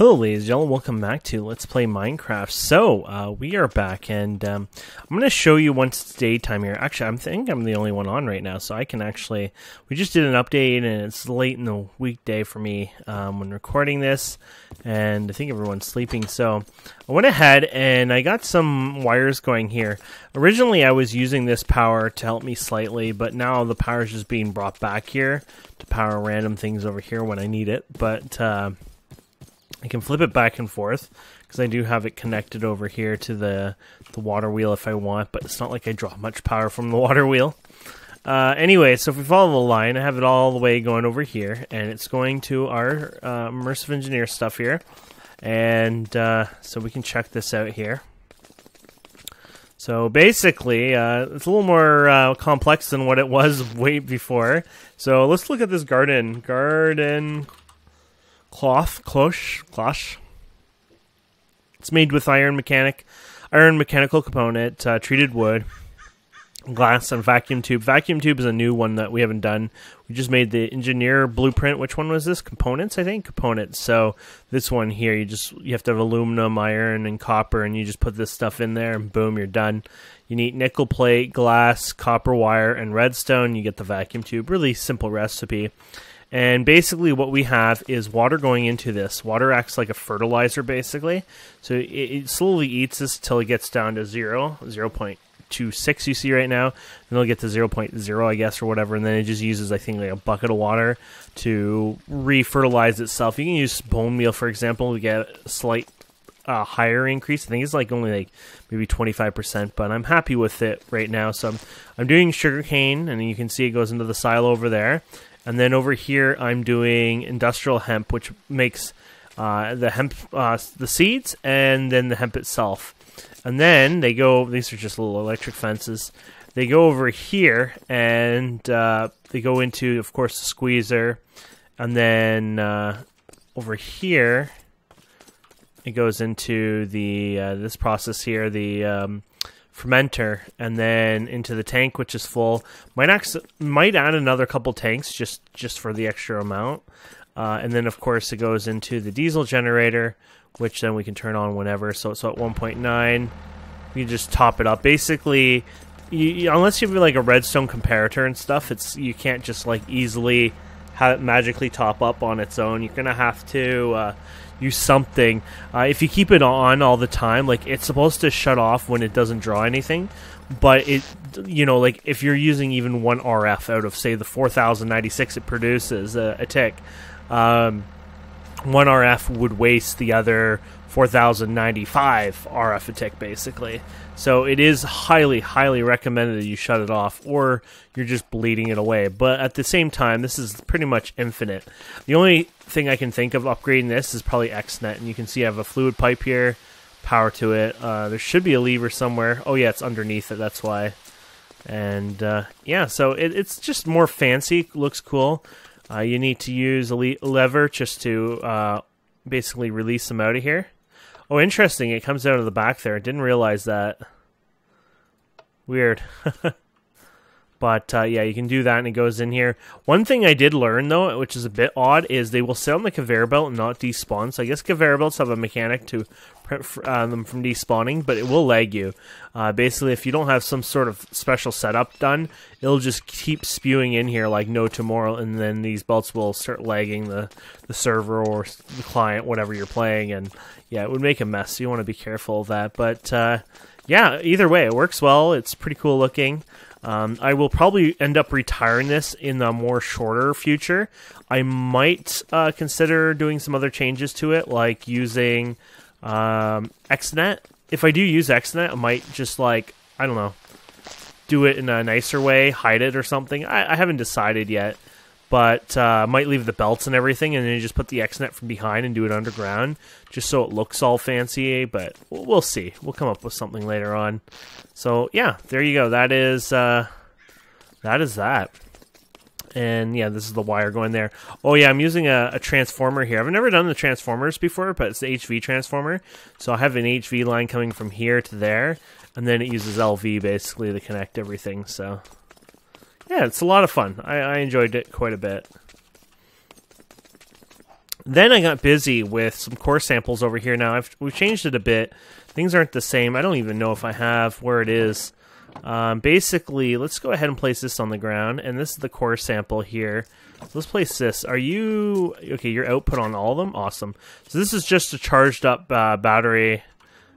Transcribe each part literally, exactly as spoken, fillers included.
Hello ladies and gentlemen, welcome back to Let's Play Minecraft. So, uh, we are back and um, I'm going to show you once it's daytime here. Actually, I think I'm the only one on right now, so I can actually... We just did an update and it's late in the weekday for me um, when recording this. And I think everyone's sleeping, so I went ahead and I got some wires going here. Originally, I was using this power to help me slightly, but now the power is just being brought back here to power random things over here when I need it. But... Uh, I can flip it back and forth because I do have it connected over here to the, the water wheel if I want, but it's not like I draw much power from the water wheel. Uh, anyway, so if we follow the line, I have it all the way going over here, and it's going to our uh, Immersive Engineer stuff here. And uh, so we can check this out here. So basically, uh, it's a little more uh, complex than what it was way before. So let's look at this garden. Garden... Cloth, cloche, cloche. It's made with iron mechanic, iron mechanical component, uh, treated wood, glass, and vacuum tube. Vacuum tube is a new one that we haven't done. We just made the engineer blueprint. Which one was this? Components, I think. Components. So this one here, you just you have to have aluminum, iron, and copper, and you just put this stuff in there, and boom, you're done. You need nickel plate, glass, copper wire, and redstone. You get the vacuum tube. Really simple recipe. And basically what we have is water going into this. Water acts like a fertilizer, basically. So it, it slowly eats this till it gets down to zero, zero point two six you see right now. And it'll get to zero point zero, I guess, or whatever. And then it just uses, I think, like a bucket of water to re-fertilize itself. You can use bone meal, for example, to get a slight uh, higher increase. I think it's like only like maybe twenty-five percent, but I'm happy with it right now. So I'm, I'm doing sugarcane, and you can see it goes into the silo over there. And then over here, I'm doing industrial hemp, which makes uh, the hemp, uh, the seeds, and then the hemp itself. And then they go, these are just little electric fences. They go over here, and uh, they go into, of course, the squeezer. And then uh, over here, it goes into the uh, this process here, the... Um, fermenter, and then into the tank, which is full. Might act, might add another couple tanks just just for the extra amount, uh, and then of course it goes into the diesel generator, which then we can turn on whenever. So it's so at one point nine. You just top it up. Basically, you, you, unless you have like a redstone comparator and stuff, it's you can't just like easily have it magically top up on its own. You're gonna have to. Uh, use something. Uh, if you keep it on all the time, like it's supposed to shut off when it doesn't draw anything, but it, you know, like if you're using even one R F out of say the four thousand ninety-six it produces a, a tick, um, one R F would waste the other four thousand ninety-five R F a tick basically. So it is highly, highly recommended that you shut it off or you're just bleeding it away. But at the same time, this is pretty much infinite. The only thing I can think of upgrading this is probably X net, and you can see I have a fluid pipe here, power to it. Uh, there should be a lever somewhere. Oh yeah, it's underneath it, that's why. And uh, yeah, so it, it's just more fancy, looks cool. Uh, you need to use a le lever just to uh, basically release them out of here. Oh, interesting. It comes out of the back there. I didn't realize that. Weird. But, uh, yeah, you can do that, and it goes in here. One thing I did learn, though, which is a bit odd, is they will sit on the conveyor belt and not despawn. So I guess conveyor belts have a mechanic to prevent uh, them from despawning, but it will lag you. Uh, basically, if you don't have some sort of special setup done, it'll just keep spewing in here like no tomorrow, and then these belts will start lagging the, the server or the client, whatever you're playing, and... Yeah, it would make a mess, so you want to be careful of that. But, uh, yeah, either way, it works well. It's pretty cool looking. Um, I will probably end up retiring this in the more shorter future. I might uh, consider doing some other changes to it, like using um, X net. If I do use X net, I might just, like, I don't know, do it in a nicer way, hide it or something. I, I haven't decided yet. But uh, might leave the belts and everything, and then you just put the X net from behind and do it underground, just so it looks all fancy, but we'll see. We'll come up with something later on. So, yeah, there you go. That is, uh, that is that. And, yeah, this is the wire going there. Oh, yeah, I'm using a, a transformer here. I've never done the transformers before, but it's the H V transformer. So I have an H V line coming from here to there, and then it uses L V, basically, to connect everything, so... Yeah, it's a lot of fun. I, I enjoyed it quite a bit. Then I got busy with some core samples over here. Now, I've, we've changed it a bit. Things aren't the same. I don't even know if I have where it is. Um, basically, let's go ahead and place this on the ground. And this is the core sample here. So let's place this. Are you... Okay, your output on all of them? Awesome. So this is just a charged up uh, battery.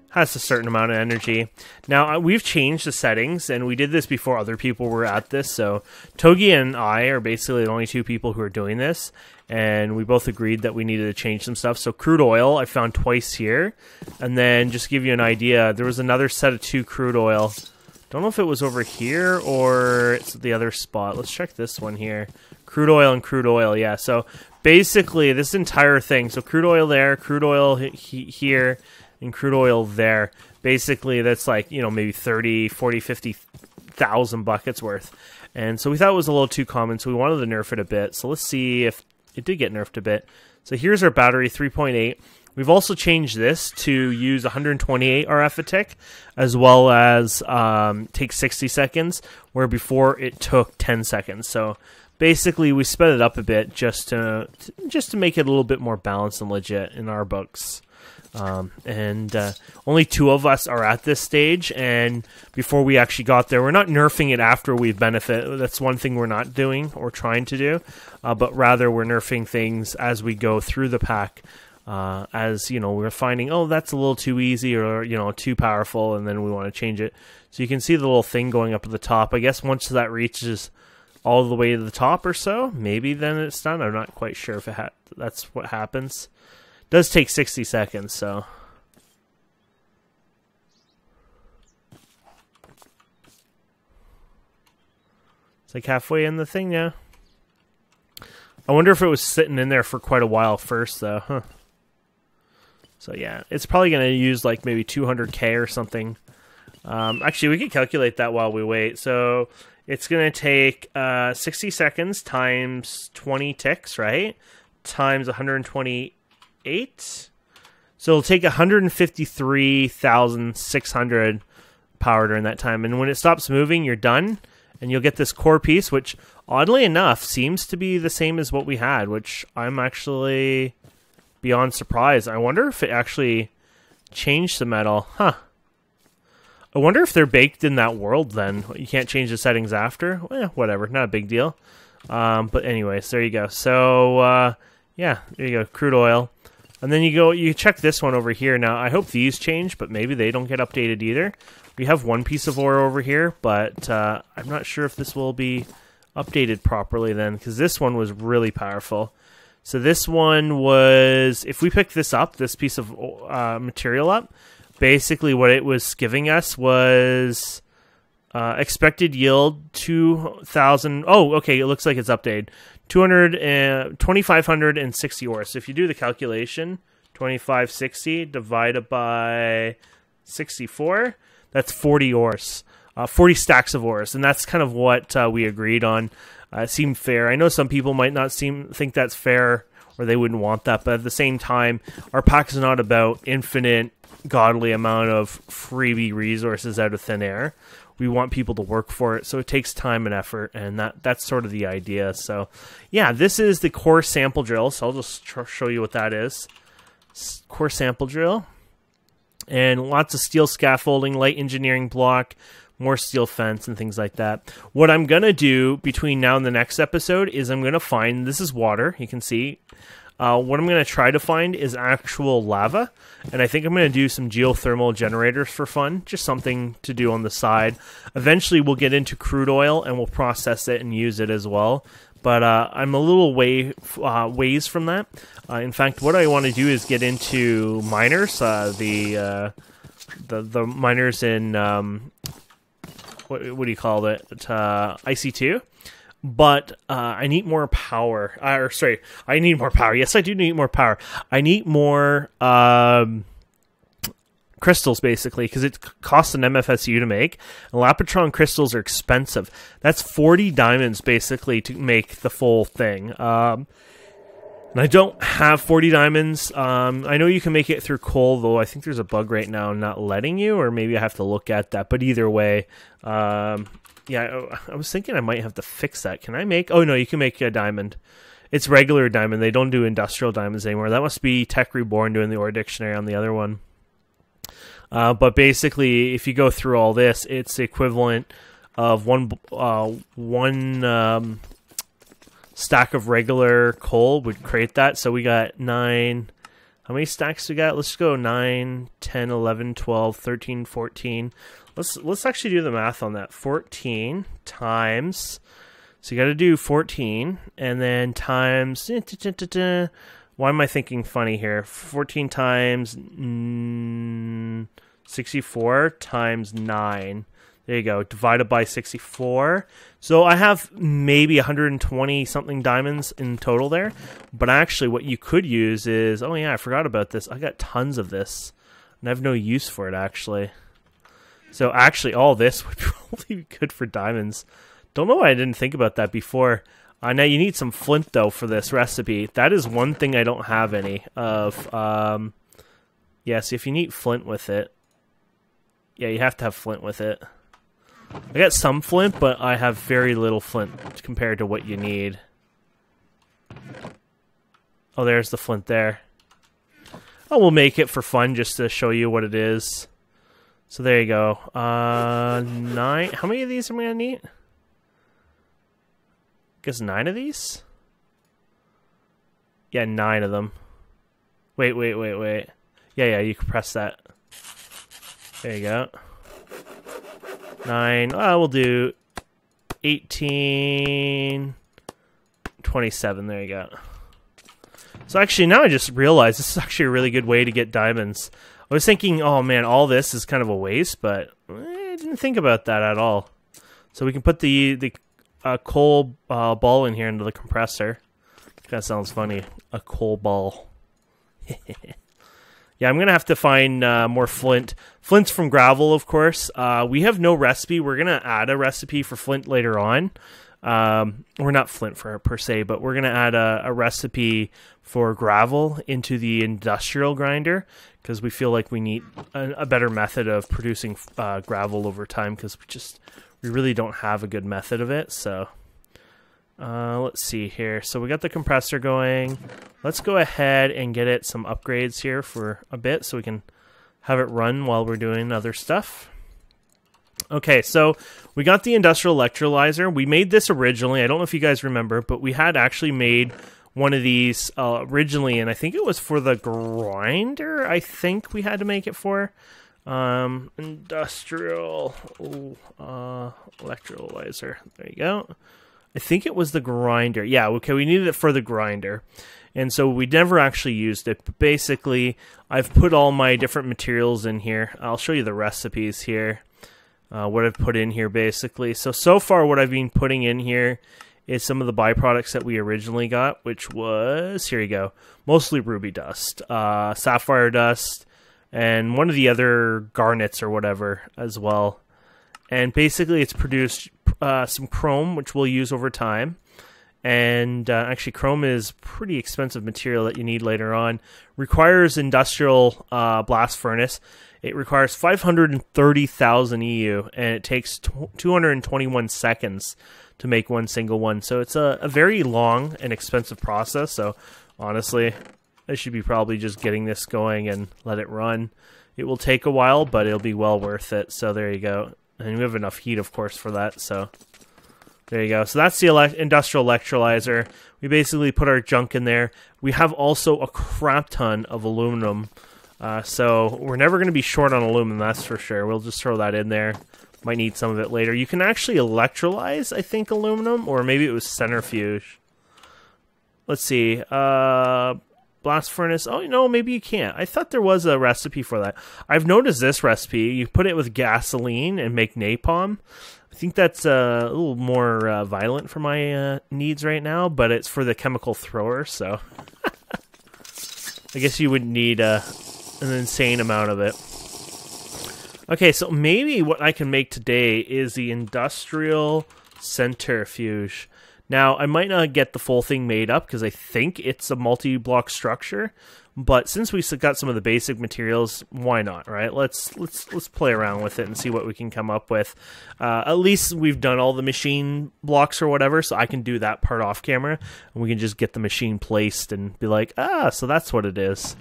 Has a certain amount of energy. Now, we've changed the settings, and we did this before other people were at this. So Togi and I are basically the only two people who are doing this. And we both agreed that we needed to change some stuff. So crude oil, I found twice here. And then just to give you an idea, there was another set of two crude oil. Don't know if it was over here or it's the other spot. Let's check this one here. Crude oil and crude oil, yeah. So basically this entire thing, so crude oil there, crude oil he he here, and crude oil there. Basically that's like, you know, maybe thirty, forty, fifty thousand buckets worth. And so we thought it was a little too common, so we wanted to nerf it a bit. So let's see if it did get nerfed a bit. So here's our battery, three point eight. We've also changed this to use one hundred twenty-eight R F a tick, as well as um, take sixty seconds, where before it took ten seconds. So basically we sped it up a bit just to, just to make it a little bit more balanced and legit in our books. Um, and uh, only two of us are at this stage, and before we actually got there, we're not nerfing it after we've benefited. That's one thing we're not doing or trying to do, uh, but rather we're nerfing things as we go through the pack, uh, as, you know, we're finding, oh, that's a little too easy or, you know, too powerful, and then we want to change it. So you can see the little thing going up at the top. I guess once that reaches all the way to the top or so, maybe then it's done. I'm not quite sure if it ha that's what happens. Does take sixty seconds, so it's like halfway in the thing now. I wonder if it was sitting in there for quite a while first, though. Huh. So yeah, it's probably going to use like maybe two hundred K or something. Um, actually, we could calculate that while we wait. So it's going to take uh, sixty seconds times twenty ticks, right? Times one hundred twenty-eight. So it'll take one hundred fifty-three thousand six hundred power during that time. And when it stops moving, you're done. And you'll get this core piece, which oddly enough seems to be the same as what we had, which I'm actually beyond surprised. I wonder if it actually changed the metal. Huh. I wonder if they're baked in that world then. You can't change the settings after. Eh, whatever. Not a big deal. Um, but anyways, there you go. So, uh, yeah, there you go, crude oil. And then you go, you check this one over here. Now, I hope these change, but maybe they don't get updated either. We have one piece of ore over here, but uh, I'm not sure if this will be updated properly then, because this one was really powerful. So this one was, if we pick this up, this piece of uh, material up, basically what it was giving us was... Uh, expected yield two thousand. Oh, okay. It looks like it's updated. two hundred, twenty-five sixty ore. So if you do the calculation, twenty-five sixty divided by sixty-four, that's forty ores, uh, forty stacks of ores. And that's kind of what uh, we agreed on. Uh, it seemed fair. I know some people might not seem think that's fair, or they wouldn't want that. But at the same time, our pack is not about infinite, godly amount of freebie resources out of thin air. We want people to work for it, so it takes time and effort, and that that's sort of the idea. So, yeah, this is the core sample drill, so I'll just tr show you what that is. S core sample drill, and lots of steel scaffolding, light engineering block, more steel fence, and things like that. What I'm going to do between now and the next episode is I'm going to find, this is water, you can see. Uh, what I'm going to try to find is actual lava, and I think I'm going to do some geothermal generators for fun, just something to do on the side. Eventually we'll get into crude oil and we'll process it and use it as well, but uh, I'm a little way uh, ways from that. Uh, in fact, what I want to do is get into miners, uh, the, uh, the the miners in, um, what, what do you call it, uh, I C two. But uh, I need more power. Uh, or sorry, I need more power. Yes, I do need more power. I need more um, crystals, basically, because it costs an M F S U to make. And Lapotron crystals are expensive. That's forty diamonds, basically, to make the full thing. Um, and I don't have forty diamonds. Um, I know you can make it through coal, though. I think there's a bug right now not letting you, or maybe I have to look at that. But either way... Um, yeah, I was thinking I might have to fix that. Can I make... Oh, no, you can make a diamond. It's regular diamond. They don't do industrial diamonds anymore. That must be Tech Reborn doing the ore dictionary on the other one. Uh, but basically, if you go through all this, it's the equivalent of one uh, one um, stack of regular coal would create that. So we got nine. How many stacks we got? Let's go nine, ten, eleven, twelve, thirteen, fourteen. Let's, let's actually do the math on that. fourteen times... So you got to do fourteen, and then times... Why am I thinking funny here? fourteen times mm, sixty-four times nine. There you go. Divided by sixty-four. So I have maybe one hundred twenty something diamonds in total there. But actually what you could use is... Oh yeah, I forgot about this. I got tons of this. And I have no use for it, actually. So actually all this would probably be good for diamonds. Don't know why I didn't think about that before. Uh, now you need some flint though for this recipe. That is one thing I don't have any of. Um, yes, yeah, so if you need flint with it, yeah, you have to have flint with it. I got some flint, but I have very little flint compared to what you need. Oh, there's the flint there. Oh, we'll make it for fun just to show you what it is. So there you go. Uh, nine. How many of these am I gonna need? I guess nine of these? Yeah, nine of them. Wait, wait, wait, wait. Yeah, yeah, you can press that. There you go. Nine. Oh, we'll do eighteen. twenty-seven. There you go. So actually, now I just realized this is actually a really good way to get diamonds. I was thinking, oh man, all this is kind of a waste, but I didn't think about that at all. So we can put the... the A coal uh, ball in here into the compressor. That sounds funny. A coal ball. Yeah, I'm gonna have to find uh, more flint. Flint's from gravel, of course. Uh, we have no recipe. We're gonna add a recipe for flint later on. Um, we're not flint for per se, but we're gonna add a, a recipe for gravel into the industrial grinder because we feel like we need a, a better method of producing uh, gravel over time because we just. We really don't have a good method of it, so uh, let's see here. So we got the compressor going. Let's go ahead and get it some upgrades here for a bit so we can have it run while we're doing other stuff. Okay, so we got the industrial electrolyzer. We made this originally. I don't know if you guys remember, but we had actually made one of these uh, originally, and I think it was for the grinder. I think we had to make it for... Um, industrial ooh, uh, electrolyzer. There you go. I think it was the grinder. Yeah, okay, we needed it for the grinder. And so we never actually used it. But basically, I've put all my different materials in here. I'll show you the recipes here, uh, what I've put in here basically. So, so far what I've been putting in here is some of the byproducts that we originally got, which was, here you go, mostly ruby dust, uh, sapphire dust, and one of the other garnets or whatever as well. And basically it's produced uh, some chrome, which we'll use over time. And uh, actually chrome is pretty expensive material that you need later on. Requires industrial uh, blast furnace. It requires five hundred thirty thousand E U, and it takes two hundred twenty-one seconds to make one single one. So it's a, a very long and expensive process, so honestly... I should be probably just getting this going and let it run. It will take a while, but it'll be well worth it. So there you go. And we have enough heat, of course, for that. So there you go. So that's the elect industrial electrolyzer. We basically put our junk in there. We have also a crap ton of aluminum. Uh, so we're never going to be short on aluminum, that's for sure. We'll just throw that in there. Might need some of it later. You can actually electrolyze, I think, aluminum, or maybe it was centrifuge. Let's see. Uh... Blast furnace. Oh, no, maybe you can't. I thought there was a recipe for that. I've noticed this recipe. You put it with gasoline and make napalm. I think that's uh, a little more uh, violent for my uh, needs right now, but it's for the chemical thrower, so... I guess you would need uh, an insane amount of it. Okay, so maybe what I can make today is the Industrial Centrifuge. Now, I might not get the full thing made up because I think it's a multi-block structure, But since we got some of the basic materials, why not, right? Let's let's let's play around with it and see what we can come up with. Uh, at least we've done all the machine blocks or whatever, so I can do that part off camera, and we can just get the machine placed and be like, ah, so that's what it is.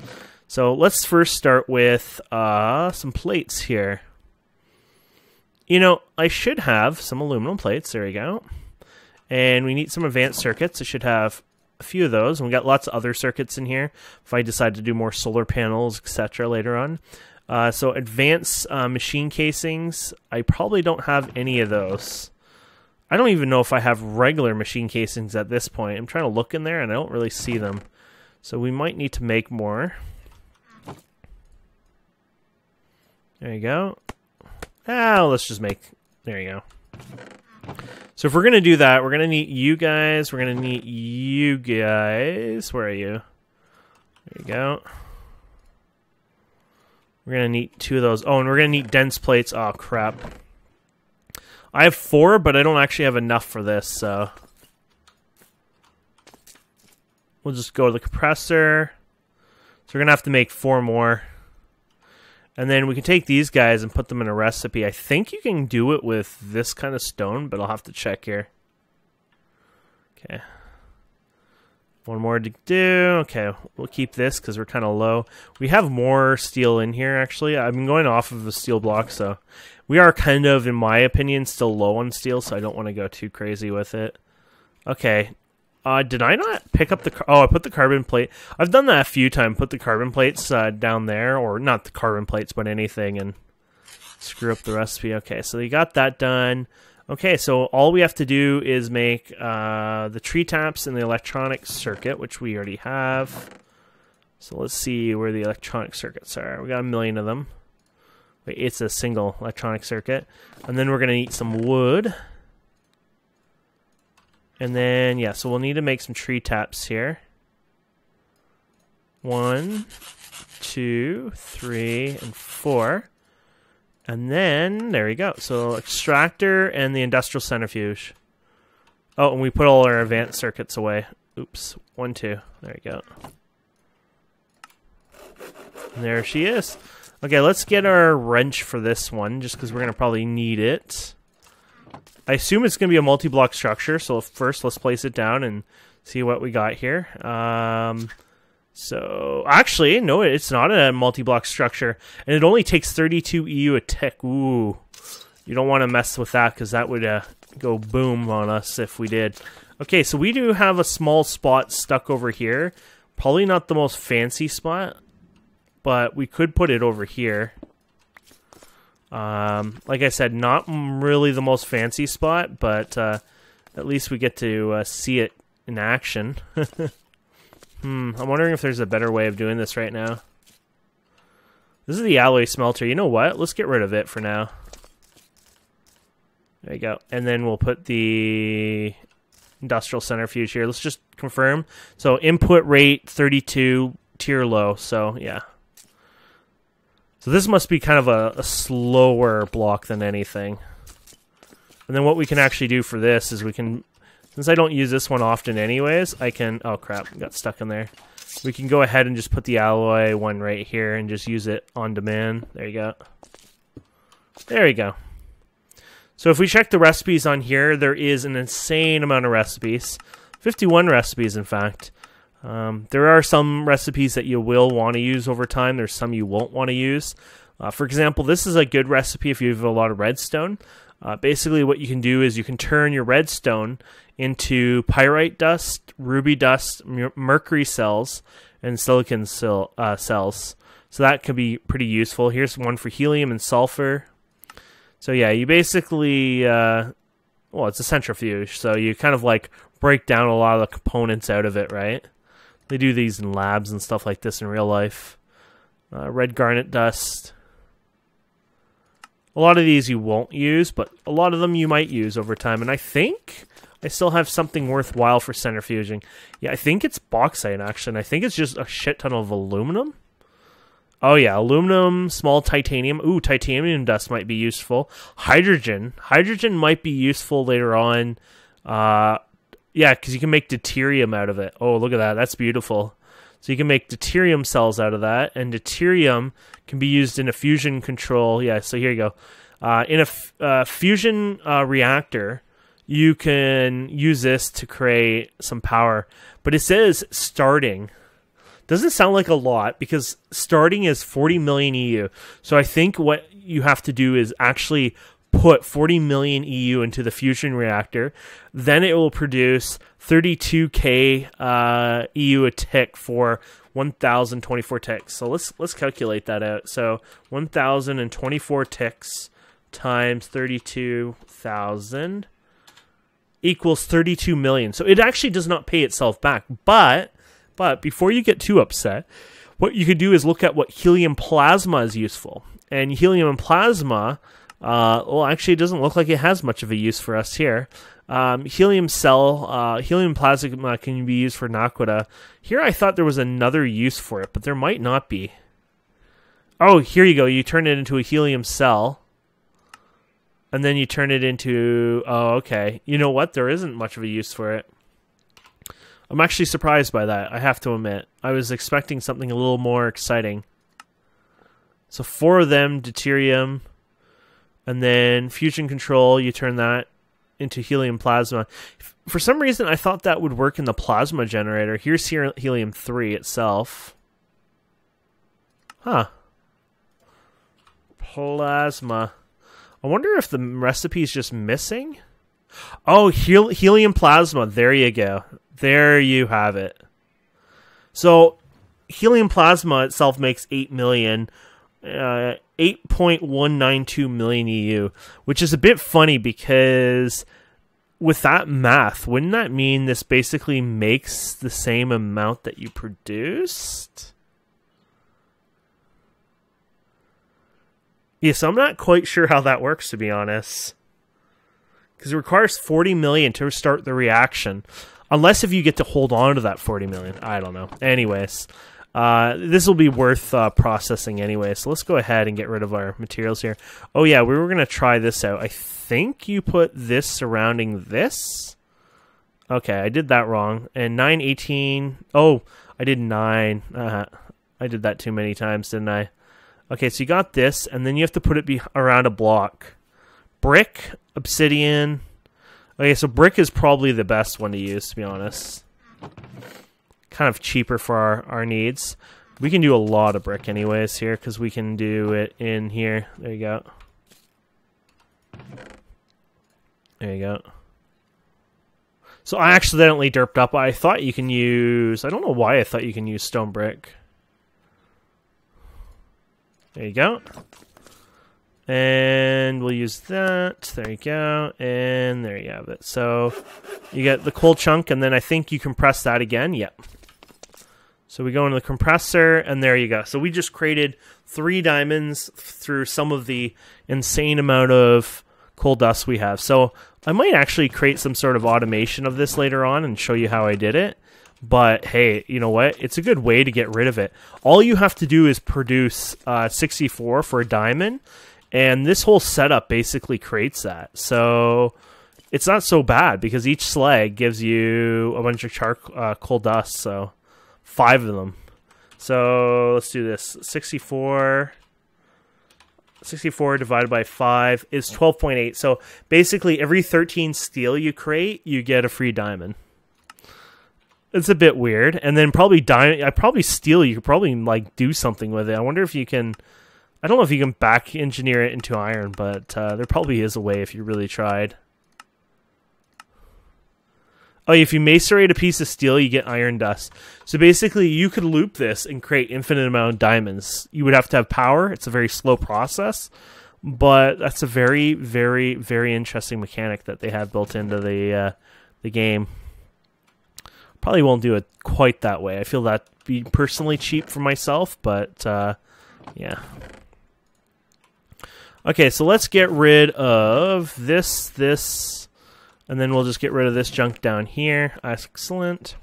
So let's first start with uh, some plates here. You know, I should have some aluminum plates. There we go. And we need some advanced circuits. I should have a few of those, and we got lots of other circuits in here if I decide to do more solar panels, etc. later on. Uh, so advanced uh, machine casings, I probably don't have any of those. I don't even know if I have regular machine casings at this point. I'm trying to look in there and I don't really see them, so we might need to make more. There you go. Ah, let's just make, there you go. So if we're going to do that, we're going to need you guys, we're going to need you guys, where are you? There you go. We're going to need two of those. Oh, and we're going to need dense plates. Oh, crap. I have four, but I don't actually have enough for this, so. We'll just go to the compressor. So we're going to have to make four more. And then we can take these guys and put them in a recipe. I think you can do it with this kind of stone, but I'll have to check here. Okay. One more to do. Okay, we'll keep this because we're kind of low. We have more steel in here, actually. I've been going off of the steel block, so... We are kind of, in my opinion, still low on steel, so I don't want to go too crazy with it. Okay. Uh, did I not pick up the... Car oh, I put the carbon plate... I've done that a few times, put the carbon plates uh, down there, or not the carbon plates, but anything, and screw up the recipe. Okay, so they got that done. Okay, so all we have to do is make uh, the tree taps and the electronic circuit, which we already have. So let's see where the electronic circuits are. We got a million of them. Wait, it's a single electronic circuit. And then we're going to need some wood. And then, yeah, so we'll need to make some tree taps here. One, two, three, and four. And then, there we go. So, extractor and the industrial centrifuge. Oh, and we put all our advanced circuits away. Oops. One, two. There we go. And there she is. Okay, let's get our wrench for this one, just because we're going to probably need it. I assume it's going to be a multi-block structure, so first let's place it down and see what we got here. Um, so, actually, no, it's not a multi-block structure, and it only takes thirty-two E U a tick. Ooh, you don't want to mess with that, because that would uh, go boom on us if we did. Okay, so we do have a small spot stuck over here. Probably not the most fancy spot, but we could put it over here. Um, like I said, not really the most fancy spot, but uh, at least we get to uh, see it in action. Hmm, I'm wondering if there's a better way of doing this right now. This is the alloy smelter. You know what? Let's get rid of it for now. There you go. And then we'll put the industrial centrifuge here. Let's just confirm. So input rate thirty-two, tier low. So yeah. So this must be kind of a, a slower block than anything. And then what we can actually do for this is we can, since I don't use this one often anyways, I can, oh crap, got stuck in there. We can go ahead and just put the alloy one right here and just use it on demand. There you go. There you go. So if we check the recipes on here, there is an insane amount of recipes. fifty-one recipes, in fact. Um, there are some recipes that you will want to use over time. There's some you won't want to use. Uh, for example, this is a good recipe if you have a lot of redstone. Uh, basically, what you can do is you can turn your redstone into pyrite dust, ruby dust, mercury cells, and silicon cell, uh, cells. So that could be pretty useful. Here's one for helium and sulfur. So yeah, you basically... Uh, well, it's a centrifuge, so you kind of like break down a lot of the components out of it, right? They do these in labs and stuff like this in real life. Uh, red garnet dust. A lot of these you won't use, but a lot of them you might use over time. And I think I still have something worthwhile for centrifuging. Yeah, I think it's bauxite, actually. And I think it's just a shit ton of aluminum. Oh, yeah. Aluminum, small titanium. Ooh, titanium dust might be useful. Hydrogen. Hydrogen might be useful later on. Uh... Yeah, because you can make deuterium out of it. Oh, look at that. That's beautiful. So you can make deuterium cells out of that, and deuterium can be used in a fusion control. Yeah, so here you go. Uh, in a f uh, fusion uh, reactor, you can use this to create some power. But it says starting. Doesn't sound like a lot, because starting is forty million E U. So I think what you have to do is actually put forty million E U into the fusion reactor. Then it will produce thirty-two K uh, E U a tick for one thousand twenty-four ticks. So let's let's calculate that out. So one thousand twenty-four ticks times thirty-two thousand equals thirty-two million. So it actually does not pay itself back. But but before you get too upset, what you could do is look at what helium plasma is useful. And helium plasma, uh, well, actually, it doesn't look like it has much of a use for us here. Um, helium cell, uh, helium plasma can be used for Naquita. Here I thought there was another use for it, but there might not be. Oh, here you go. You turn it into a helium cell. And then you turn it into... Oh, okay. You know what? There isn't much of a use for it. I'm actually surprised by that, I have to admit. I was expecting something a little more exciting. So four of them, deuterium, and then fusion control, you turn that into helium plasma. For some reason, I thought that would work in the plasma generator. Here's helium three itself. Huh. Plasma. I wonder if the recipe is just missing? Oh, hel helium plasma. There you go. There you have it. So, helium plasma itself makes eight million, uh, eight point one nine two million E U, which is a bit funny because with that math, wouldn't that mean this basically makes the same amount that you produced? Yeah, so I'm not quite sure how that works, to be honest. Because it requires forty million to start the reaction. Unless if you get to hold on to that forty million. I don't know. Anyways, uh, this will be worth uh, processing anyway. So let's go ahead and get rid of our materials here. Oh yeah, we were going to try this out. I think you put this surrounding this. Okay, I did that wrong. And nine eighteen. Oh, I did nine. Uh, I did that too many times, didn't I? Okay, so you got this, and then you have to put it be around a block. Brick, obsidian. Okay, so brick is probably the best one to use, to be honest. Kind of cheaper for our, our needs. We can do a lot of brick anyways here, because we can do it in here. There you go. There you go. So I accidentally derped up. I thought you can use... I don't know why I thought you can use stone brick. There you go. And we'll use that. There you go. And there you have it. So you get the cold chunk, and then I think you compress that again. Yep. So we go into the compressor, and there you go. So we just created three diamonds through some of the insane amount of coal dust we have. So I might actually create some sort of automation of this later on and show you how I did it. But hey, you know what? It's a good way to get rid of it. All you have to do is produce uh, sixty-four for a diamond, and this whole setup basically creates that. So it's not so bad because each slag gives you a bunch of char uh, coal dust, so five of them. So let's do this. sixty-four, sixty-four divided by five is twelve point eight. So basically every thirteen steel you create, you get a free diamond. It's a bit weird, and then probably die. I probably steal. You could probably like do something with it. I wonder if you can. I don't know if you can back engineer it into iron, but uh, there probably is a way if you really tried. Oh, if you macerate a piece of steel, you get iron dust. So basically, you could loop this and create infinite amount of diamonds. You would have to have power. It's a very slow process, but that's a very, very, very interesting mechanic that they have built into the uh, the game. Probably won't do it quite that way. I feel that'd be personally cheap for myself, but uh, yeah. Okay, so let's get rid of this, this, and then we'll just get rid of this junk down here. Excellent.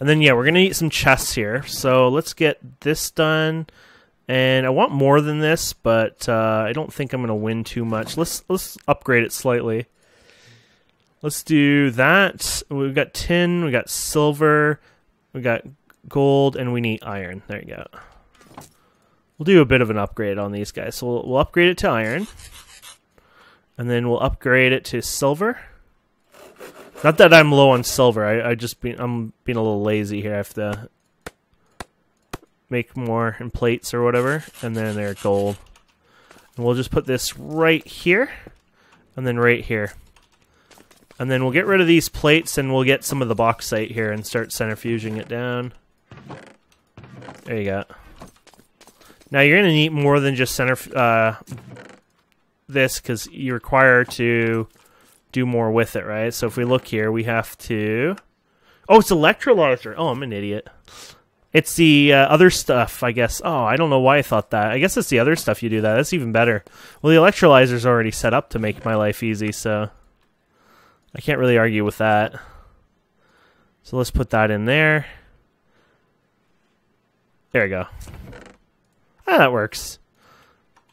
And then, yeah, we're going to need some chests here. So let's get this done. And I want more than this, but uh, I don't think I'm going to win too much. Let's, let's upgrade it slightly. Let's do that. We've got tin, we got silver, we got gold, and we need iron. There you go. We'll do a bit of an upgrade on these guys. So we'll, we'll upgrade it to iron, and then we'll upgrade it to silver. Not that I'm low on silver. I, I just be, I'm being a little lazy here. I have to make more in plates or whatever, and then they're gold. And we'll just put this right here, and then right here. And then we'll get rid of these plates, and we'll get some of the bauxite here and start centrifuging it down. There you go. Now you're going to need more than just centrif uh, this, because you require to do more with it, right? So if we look here, we have to... Oh, it's electrolyzer. Oh, I'm an idiot. It's the uh, other stuff, I guess. Oh, I don't know why I thought that. I guess it's the other stuff you do that. That's even better. Well, the electrolyzer's already set up to make my life easy, so... I can't really argue with that. So let's put that in there. There we go. Ah, that works.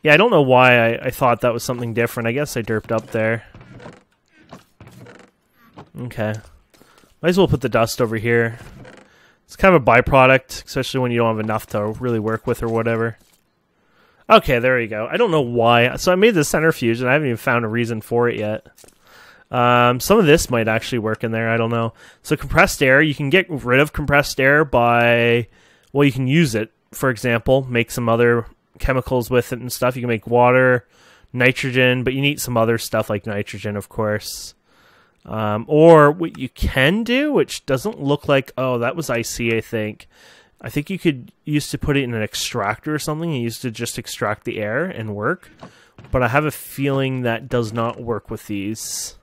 Yeah, I don't know why I, I thought that was something different. I guess I derped up there. Okay. Might as well put the dust over here. It's kind of a byproduct, especially when you don't have enough to really work with or whatever. Okay, there we go. I don't know why. So I made the centrifuge, and I haven't even found a reason for it yet. Um, some of this might actually work in there, I don't know. So compressed air, you can get rid of compressed air by, well, you can use it, for example, make some other chemicals with it and stuff. You can make water, nitrogen, but you need some other stuff like nitrogen, of course. Um, or what you can do, which doesn't look like, oh, that was I C, I think. I think you could used to put it in an extractor or something. You used to just extract the air and work. But I have a feeling that does not work with these.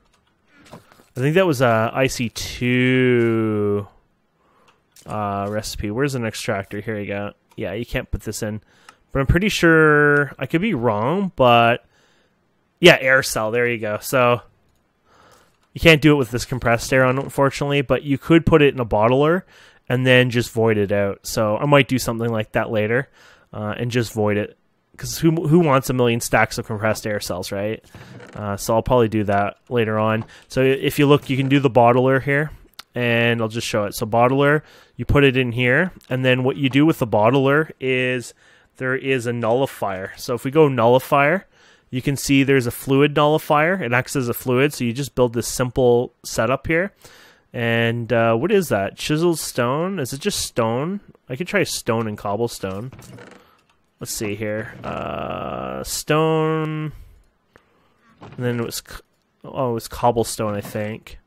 I think that was a I C two uh, recipe. Where's an extractor? Here you go. Yeah, you can't put this in. But I'm pretty sure... I could be wrong, but... Yeah, air cell. There you go. So, you can't do it with this compressed air, unfortunately. But you could put it in a bottler and then just void it out. So, I might do something like that later uh, and just void it. Because who, who wants a million stacks of compressed air cells, right? Uh, so I'll probably do that later on. So if you look, you can do the bottler here, and I'll just show it. So bottler, you put it in here, and then what you do with the bottler is there is a nullifier. So if we go nullifier, you can see there's a fluid nullifier. It acts as a fluid, so you just build this simple setup here. And uh, what is that? Chiseled stone? Is it just stone? I could try stone and cobblestone. Let's see here. Uh, stone. And then it was. Oh, it was cobblestone, I think.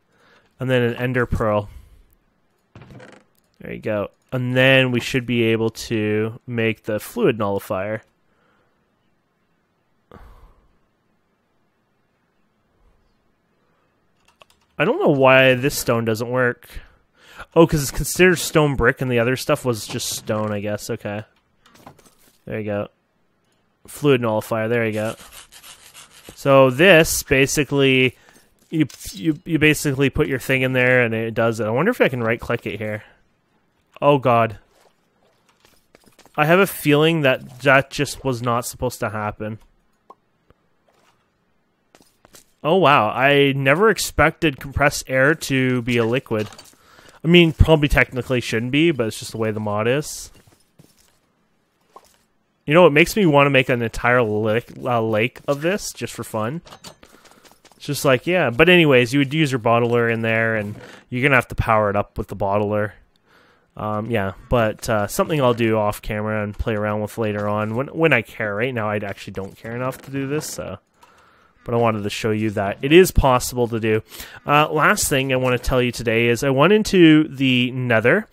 And then an ender pearl. There you go. And then we should be able to make the fluid nullifier. I don't know why this stone doesn't work. Oh, because it's considered stone brick and the other stuff was just stone, I guess. Okay. There you go. Fluid nullifier. There you go. So this basically, you you you basically put your thing in there and it does it. I wonder if I can right click it here. Oh God. I have a feeling that that just was not supposed to happen. Oh wow! I never expected compressed air to be a liquid. I mean, probably technically shouldn't be, but it's just the way the mod is. You know, it makes me want to make an entire lake, uh, lake of this, just for fun. It's just like, yeah. But anyways, you would use your bottler in there, and you're going to have to power it up with the bottler. Um, yeah, but uh, something I'll do off camera and play around with later on. When when I care. Right now, I actually don't care enough to do this, so. But I wanted to show you that it is possible to do. Uh, last thing I want to tell you today is I went into the Nether.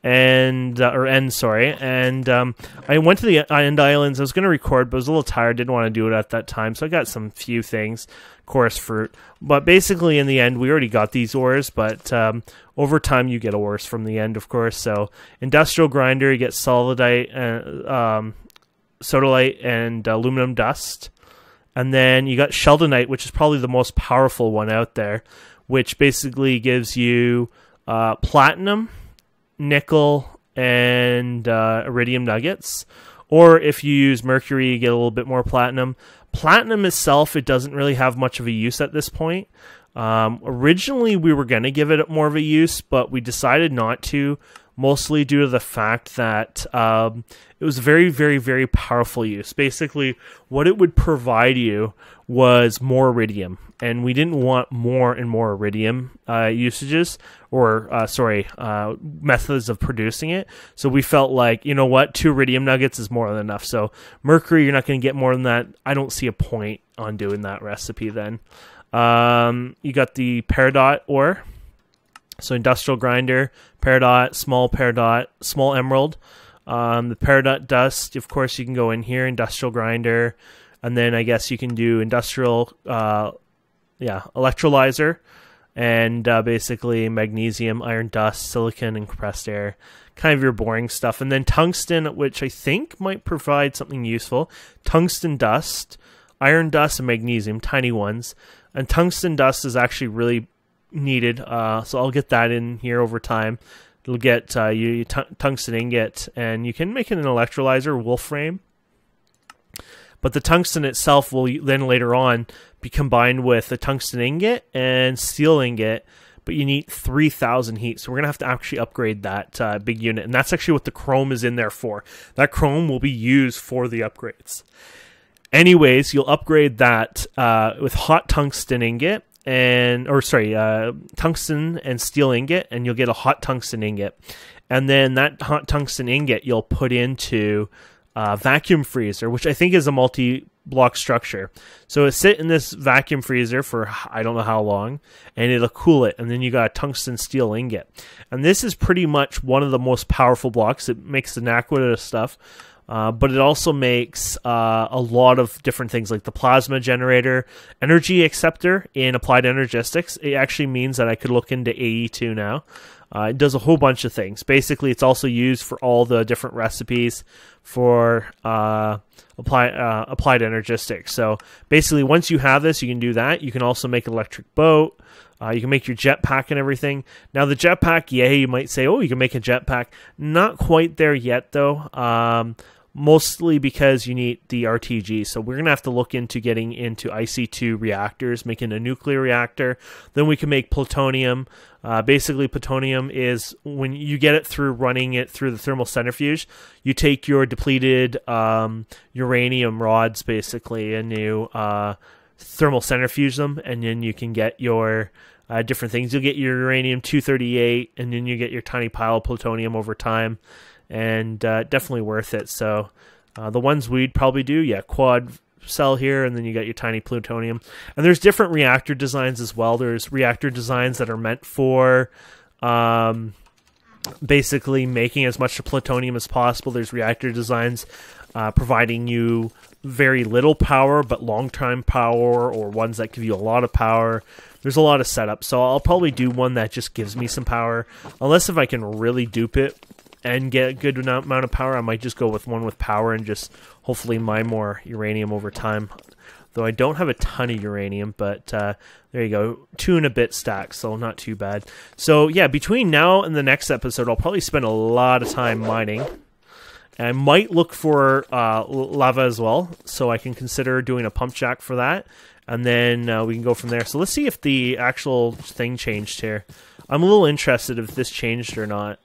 And uh, or end, sorry. And um, I went to the End Islands. I was going to record, but I was a little tired. Didn't want to do it at that time, so I got some few things, coarse fruit. But basically, in the end, we already got these ores. But um, over time, you get ores from the end, of course. So industrial grinder, you get solidite, uh, um, sodalite, and aluminum dust, and then you got sheldonite, which is probably the most powerful one out there, which basically gives you uh, platinum, nickel, and uh, iridium nuggets. Or if you use mercury, you get a little bit more platinum. Platinum itself, it doesn't really have much of a use at this point. Um, originally, we were going to give it more of a use, but we decided not to. mostly due to the fact that um, it was very, very, very powerful use. Basically, what it would provide you was more iridium, and we didn't want more and more iridium uh, usages or, uh, sorry, uh, methods of producing it. So we felt like, you know what, two iridium nuggets is more than enough. So mercury, you're not going to get more than that. I don't see a point on doing that recipe then. Um, you got the peridot ore. So industrial grinder, peridot, small peridot, small emerald. Um, the peridot dust, of course, you can go in here, industrial grinder. And then I guess you can do industrial, uh, yeah, electrolyzer. And uh, basically magnesium, iron dust, silicon, and compressed air. Kind of your boring stuff. And then tungsten, which I think might provide something useful. Tungsten dust, iron dust, and magnesium, tiny ones. And tungsten dust is actually really needed, uh, so I'll get that in here over time. It'll get uh, you, you tungsten ingot, and you can make it an electrolyzer, wolframe. But the tungsten itself will then later on be combined with the tungsten ingot and steel ingot, but you need three thousand heat, so we're going to have to actually upgrade that uh, big unit, and that's actually what the chrome is in there for. That chrome will be used for the upgrades. Anyways, you'll upgrade that uh, with hot tungsten ingot, and or sorry, uh, tungsten and steel ingot, and you'll get a hot tungsten ingot. And then that hot tungsten ingot you'll put into a vacuum freezer, which I think is a multi-block structure. So it'll sit in this vacuum freezer for I don't know how long, and it'll cool it, and then you got a tungsten steel ingot. And this is pretty much one of the most powerful blocks. It makes the naquita stuff. Uh, but it also makes uh, a lot of different things like the plasma generator, energy acceptor in applied energistics. It actually means that I could look into A E two now. Uh, it does a whole bunch of things. Basically, it's also used for all the different recipes for uh, apply, uh, applied energistics. So basically, once you have this, you can do that. You can also make an electric boat. Uh, you can make your jetpack and everything. Now, the jetpack, yeah, you might say, oh, you can make a jetpack. Not quite there yet, though. Um, Mostly because you need the R T G. So we're going to have to look into getting into I C two reactors, making a nuclear reactor. Then we can make plutonium. Uh, basically, plutonium is when you get it through running it through the thermal centrifuge, you take your depleted um, uranium rods, basically, and you uh, thermal centrifuge them, and then you can get your uh, different things. You'll get your uranium two thirty-eight, and then you get your tiny pile of plutonium over time. And uh, definitely worth it. So uh, the ones we'd probably do, yeah, quad cell here, and then you got your tiny plutonium. And there's different reactor designs as well. There's reactor designs that are meant for um, basically making as much plutonium as possible. There's reactor designs uh, providing you very little power, but long-time power, or ones that give you a lot of power. There's a lot of setup. So I'll probably do one that just gives me some power, unless if I can really dupe it and get a good amount of power. I might just go with one with power and just hopefully mine more uranium over time. Though I don't have a ton of uranium, but uh, there you go. Two and a bit stacks, so not too bad. So yeah, between now and the next episode, I'll probably spend a lot of time mining. And I might look for uh, lava as well, so I can consider doing a pump jack for that. And then uh, we can go from there. So let's see if the actual thing changed here. I'm a little interested if this changed or not,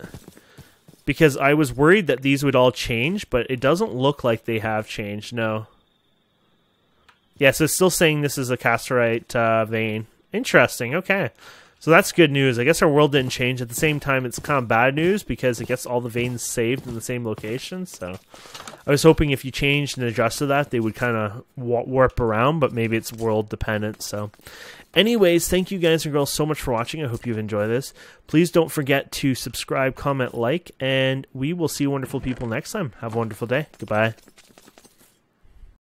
because I was worried that these would all change, but it doesn't look like they have changed, no. Yeah, so it's still saying this is a casterite uh, vein. Interesting, okay. So that's good news. I guess our world didn't change. At the same time, it's kind of bad news, because I guess all the veins saved in the same location, so I was hoping if you changed and adjusted that, they would kind of warp around, but maybe it's world dependent, so. Anyways, thank you guys and girls so much for watching. I hope you've enjoyed this. Please don't forget to subscribe, comment, like, and we will see wonderful people next time. Have a wonderful day. Goodbye.